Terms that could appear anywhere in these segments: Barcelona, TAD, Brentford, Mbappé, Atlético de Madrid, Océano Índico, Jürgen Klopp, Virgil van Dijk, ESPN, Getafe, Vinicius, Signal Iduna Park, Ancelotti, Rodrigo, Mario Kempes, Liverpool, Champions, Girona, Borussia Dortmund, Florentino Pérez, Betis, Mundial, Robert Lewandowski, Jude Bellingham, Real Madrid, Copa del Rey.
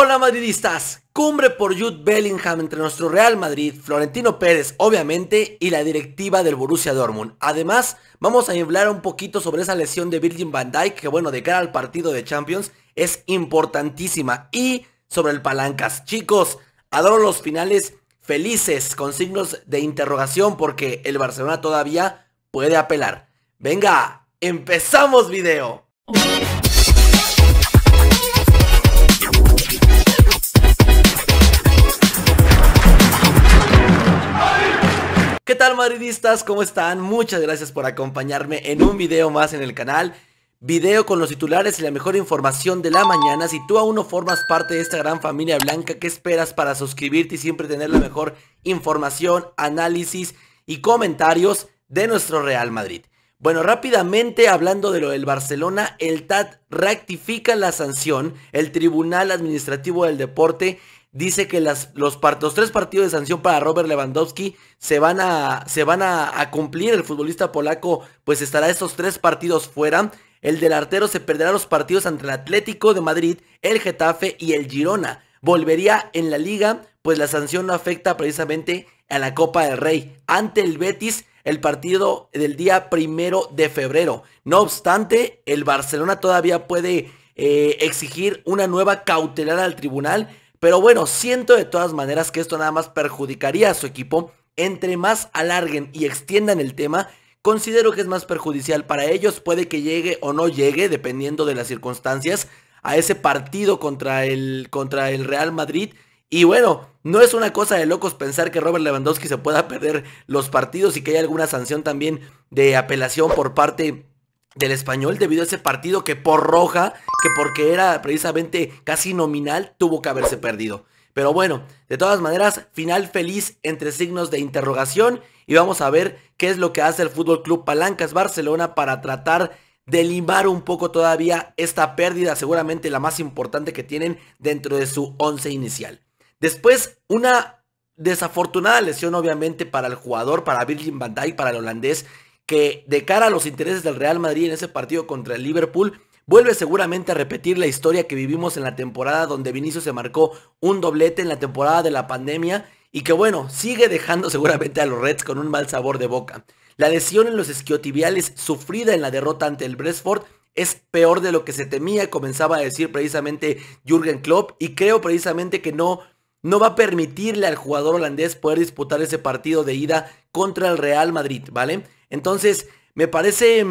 Hola madridistas, cumbre por Jude Bellingham entre nuestro Real Madrid, Florentino Pérez obviamente y la directiva del Borussia Dortmund. Además vamos a hablar un poquito sobre esa lesión de Virgil van Dijk que bueno, de cara al partido de Champions es importantísima, y sobre el palancas. Chicos, adoro los finales felices con signos de interrogación porque el Barcelona todavía puede apelar. Venga, empezamos video. ¿Qué tal madridistas? ¿Cómo están? Muchas gracias por acompañarme en un video más en el canal. Video con los titulares y la mejor información de la mañana. Si tú aún no formas parte de esta gran familia blanca, ¿qué esperas para suscribirte y siempre tener la mejor información, análisis y comentarios de nuestro Real Madrid? Bueno, rápidamente hablando de lo del Barcelona, el TAD rectifica la sanción. El Tribunal Administrativo del Deporte dice que los tres partidos de sanción para Robert Lewandowski se van a cumplir. El futbolista polaco pues estará estos tres partidos fuera. El delantero se perderá los partidos ante el Atlético de Madrid, el Getafe y el Girona. Volvería en la liga, pues la sanción no afecta precisamente a la Copa del Rey. Ante el Betis, el partido del día 1 de febrero. No obstante, el Barcelona todavía puede exigir una nueva cautelar al tribunal. Pero bueno, siento de todas maneras que esto nada más perjudicaría a su equipo. Entre más alarguen y extiendan el tema, considero que es más perjudicial para ellos. Puede que llegue o no llegue, dependiendo de las circunstancias, a ese partido contra el Real Madrid. Y bueno, no es una cosa de locos pensar que Robert Lewandowski se pueda perder los partidos y que haya alguna sanción también de apelación por parte del Español debido a ese partido que por roja, que porque era precisamente casi nominal, tuvo que haberse perdido. Pero bueno, de todas maneras, final feliz entre signos de interrogación, y vamos a ver qué es lo que hace el Fútbol Club Palancas Barcelona para tratar de limar un poco todavía esta pérdida, seguramente la más importante que tienen dentro de su once inicial. Después, una desafortunada lesión obviamente para el jugador, para Virgil van Dijk, para el holandés, que de cara a los intereses del Real Madrid en ese partido contra el Liverpool, vuelve seguramente a repetir la historia que vivimos en la temporada donde Vinicius se marcó un doblete en la temporada de la pandemia y que bueno, sigue dejando seguramente a los Reds con un mal sabor de boca. La lesión en los isquiotibiales sufrida en la derrota ante el Brentford es peor de lo que se temía, comenzaba a decir precisamente Jürgen Klopp, y creo precisamente que no va a permitirle al jugador holandés poder disputar ese partido de ida contra el Real Madrid, ¿vale? Entonces, me parece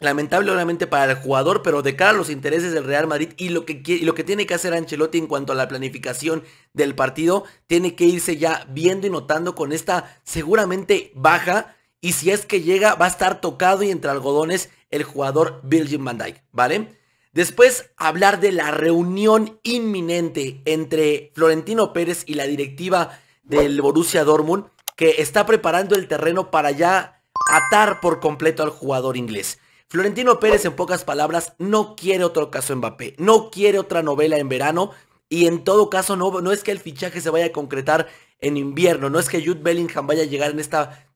lamentable obviamente para el jugador, pero de cara a los intereses del Real Madrid y lo que tiene que hacer Ancelotti en cuanto a la planificación del partido, tiene que irse ya viendo y notando con esta seguramente baja, y si es que llega, va a estar tocado y entre algodones el jugador Virgil van Dijk, ¿vale? Después, hablar de la reunión inminente entre Florentino Pérez y la directiva del Borussia Dortmund, que está preparando el terreno para ya atar por completo al jugador inglés. Florentino Pérez, en pocas palabras, no quiere otro caso Mbappé, no quiere otra novela en verano, y en todo caso no es que el fichaje se vaya a concretar en invierno, no es que Jude Bellingham vaya a llegar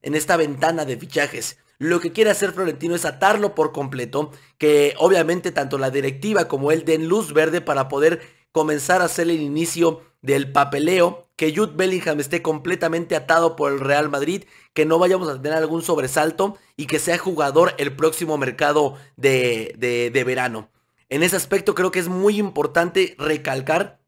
en esta ventana de fichajes. Lo que quiere hacer Florentino es atarlo por completo, que obviamente tanto la directiva como él den luz verde para poder comenzar a hacer el inicio del papeleo, que Jude Bellingham esté completamente atado por el Real Madrid, que no vayamos a tener algún sobresalto y que sea jugador el próximo mercado de verano. En ese aspecto creo que es muy importante recalcar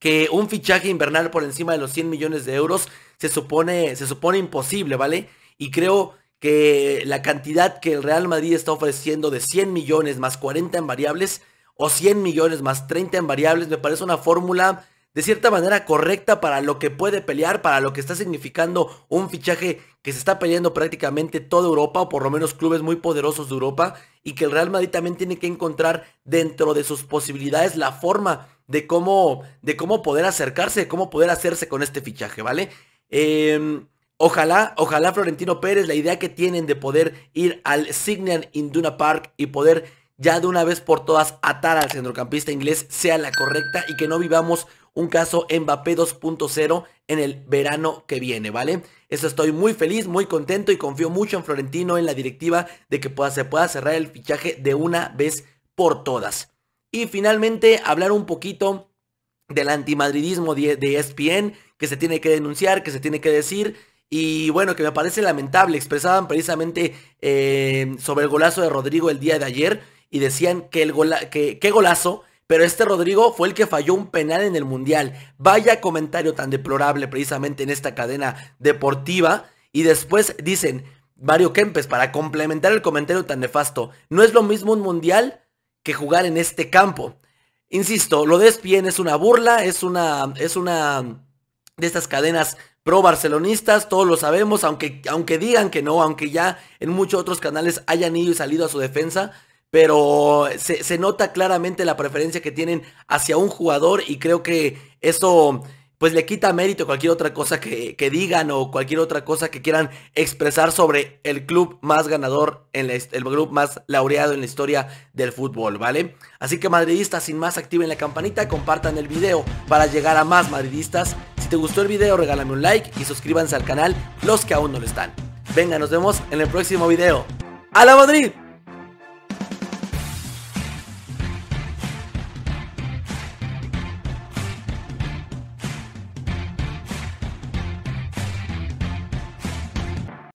que un fichaje invernal por encima de los 100 millones de euros se supone imposible, ¿vale? Y creo que la cantidad que el Real Madrid está ofreciendo de 100 millones más 40 en variables o 100 millones más 30 en variables me parece una fórmula de cierta manera correcta para lo que puede pelear, para lo que está significando un fichaje que se está peleando prácticamente toda Europa, o por lo menos clubes muy poderosos de Europa, y que el Real Madrid también tiene que encontrar dentro de sus posibilidades la forma de cómo poder acercarse, de cómo poder hacerse con este fichaje, ¿vale? Ojalá Florentino Pérez, la idea que tienen de poder ir al Signal Iduna Park y poder ya de una vez por todas atar al centrocampista inglés sea la correcta, y que no vivamos un caso Mbappé 2.0 en el verano que viene, ¿vale? Eso, estoy muy feliz, muy contento, y confío mucho en Florentino, en la directiva, de que se pueda cerrar el fichaje de una vez por todas. Y finalmente hablar un poquito del antimadridismo de ESPN, que se tiene que denunciar, que se tiene que decir. Y bueno, que me parece lamentable. Expresaban precisamente sobre el golazo de Rodrigo el día de ayer y decían que qué golazo, pero este Rodrigo fue el que falló un penal en el Mundial. Vaya comentario tan deplorable precisamente en esta cadena deportiva. Y después dicen, Mario Kempes, para complementar el comentario tan nefasto, no es lo mismo un Mundial que jugar en este campo. Insisto, lo de ESPN es una burla, es una de estas cadenas pro-barcelonistas, todos lo sabemos, aunque digan que no, aunque ya en muchos otros canales hayan ido y salido a su defensa, pero se nota claramente la preferencia que tienen hacia un jugador y creo que eso pues le quita mérito a cualquier otra cosa que digan o cualquier otra cosa que quieran expresar sobre el club más ganador, el club más laureado en la historia del fútbol, ¿vale? Así que madridistas, sin más, activen la campanita, compartan el video para llegar a más madridistas. Si te gustó el video, regálame un like y suscríbanse al canal los que aún no lo están. Venga, nos vemos en el próximo video. ¡A la Madrid!